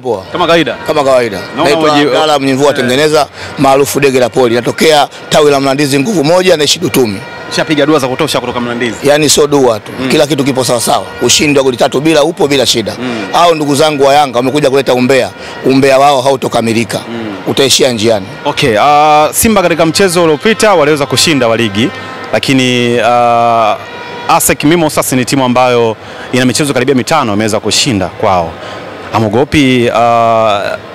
Poa. Kama kawaida. Naitwa Mnyimvua Tengeneza, maarufu Dege la Poli. Natokea tawi la Mlandizi nguvu moja na Ishidu Tumi. Nishapiga dua za kutosha kutoka Mlandizi. Yaani sio dua tu. Kila kitu kipo sawa sawa. Ushindi wa goli 3 bila upo bila shida. Hao ndugu zangu wa Yanga wamekuja kuleta umbea. Umbea wao hautokamilika. Utaishia njiani. Okay, Simba katika mchezo uliopita waliweza kushinda wa ligi, lakini ASEC Mimosas ni timu ambayo ina michezo karibia mitano imeweza kushinda kwao. Amogopi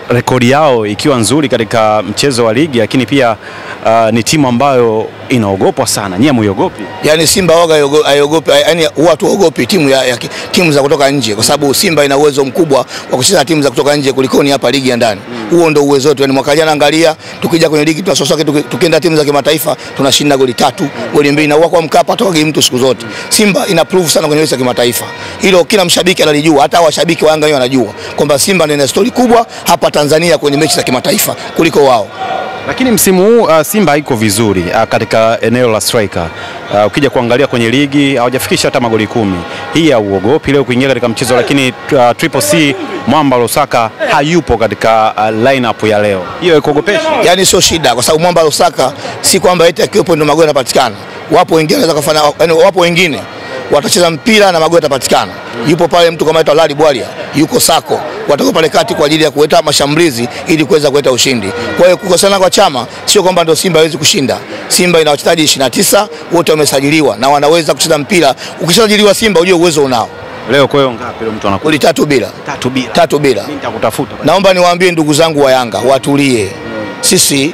rekodi yao ikiwa nzuri katika mchezo wa ligi, lakini pia ni timu ambayo inaogopwa sana. Nyie muogopi? Yaani Simba waga haiogopi, yaani watu waogopi timu ya timu za kutoka nje, kwa sababu Simba ina uwezo mkubwa wa kucheza timu za kutoka nje kuliko ni hapa ligi ya ndani. Huo ndio uwezo wetu. Yaani mwaka jana angalia, tukija kwenye ligi tunasosoka, tukienda timu za kimataifa tunashinda goli 3, goli 2 na huwa kwa Mkapa toka game mtu siku zote. Simba ina prove sana kwenye ligi kimataifa. Hilo kila mshabiki analijua, hata washabiki wa Yanga wanajua kwamba Simba ina story kubwa hapa Tanzania kwenye mechi za kimataifa kuliko wao. Lakini msimu huu Simba haiko vizuri katika eneo la striker. Ukija kuangalia kwenye ligi hawajafikisha hata magoli 10. Hii hauogopi leo kuingia katika mchezo, lakini Triple C Mwambalosaaka hayupo katika lineup ya leo. Hiyo ikogopesha. Yaani sio shida, kwa sababu Mwambalosaaka si kwamba eti akiwepo ndio magoli yanapatikana. Wapo wengine wanaweza kufanya, yaani wapo wengine watacheza mpira na magoli yatapatikana. Yupo pale mtu kama aitwa Lali Bwalia, yuko sako, watako pale kati kwa ajili ya kuleta mashambulizi ili kuweza kuleta ushindi. Kwa hiyo kukosana kwa chama sio kwamba ndio Simba hawezi kushinda. Simba ina wachezaji 29 wote wamesajiliwa na wanaweza kucheza mpira. Ukishajiliwa Simba ujue uwezo unao. Leo kwa hiyo ngapi leo mtu anakuwa? 3 bila. Mimi nitakutafuta. Naomba niwaambie ndugu zangu wa Yanga watulie. Sisi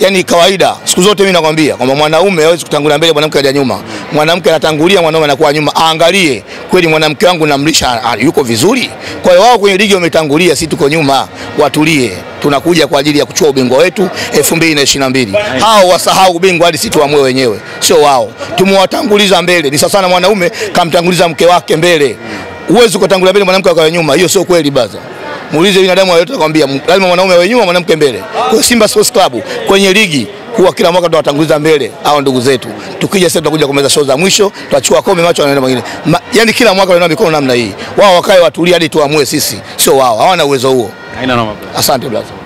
yaani kawaida siku zote mimi nakwambia kwamba mwanaume hawezi kutangulia mbele, mwanamke aje nyuma. Mwanamke anatangulia, mwanaume anakuwa nyuma. Angalie kweli mwanamke wangu namlisha yuko vizuri. Kwa hiyo wao kwenye ligi wametangulia, sisi tuko nyuma. Watulie, tunakuja kwa ajili ya kuchukua ubingwa wetu 2022. Hao wasahau ubingwa hadi sisi tuamue wenyewe, sio wao. Tumewatanguliza mbele. Ni sasa sana mwanaume kamtanguliza mke wake mbele. Uwezo kutangulia mbele mwanamke akawa nyuma, hiyo sio kweli baza. Muulize binadamu yote akwambia lazima mwanaume awe nyuma mwanamke mbele. Kwa Simba Sports Club kwenye ligi huwa kila mwaka tunawatanguliza mbele hao ndugu zetu. Tukija sasa tutakuja kumeza show za mwisho, tutachukua kombe macho na mengine. Yaani kila mwaka wanaona mikono namna hii. Wao wakae watulia hadi tuamue sisi, sio wao. Hawana uwezo huo. Haina noma. Asante brother.